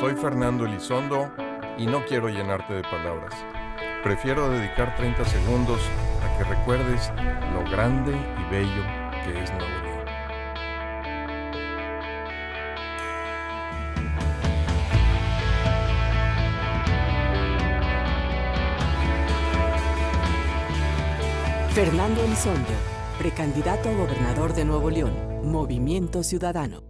Soy Fernando Elizondo y no quiero llenarte de palabras. Prefiero dedicar 30 segundos a que recuerdes lo grande y bello que es Nuevo León. Fernando Elizondo, precandidato a gobernador de Nuevo León, Movimiento Ciudadano.